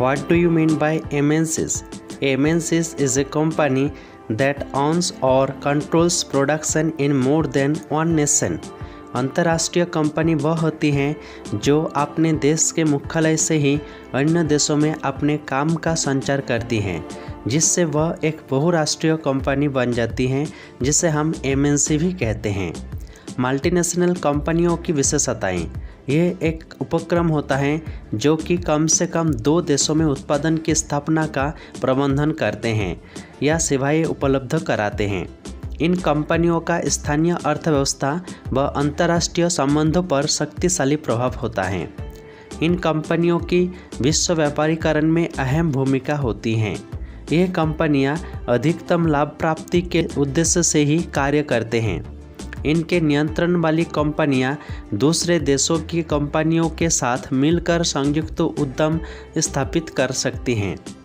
What do you mean by MNCs? MNCs is a company that owns or controls production in more than one nation. अंतर्राष्ट्रीय company वह होती हैं जो अपने देश के मुख्यालय से ही अन्य देशों में अपने काम का संचार करती हैं, जिससे वह एक बहुराष्ट्रीय कंपनी बन जाती हैं, जिसे हम MNC भी कहते हैं। मल्टीनेशनल कंपनियों की विशेषताएं। यह एक उपक्रम होता है जो कि कम से कम दो देशों में उत्पादन की स्थापना का प्रबंधन करते हैं या सेवाएं उपलब्ध कराते हैं। इन कंपनियों का स्थानीय अर्थव्यवस्था व अंतर्राष्ट्रीय संबंधों पर शक्तिशाली प्रभाव होता है। इन कंपनियों की विश्व व्यापारीकरण में अहम भूमिका होती है। ये कंपनियां अधिकतम लाभ प्राप्ति के उद्देश्य से ही कार्य करते हैं। इनके नियंत्रण वाली कंपनियां दूसरे देशों की कंपनियों के साथ मिलकर संयुक्त उद्यम स्थापित कर सकती हैं।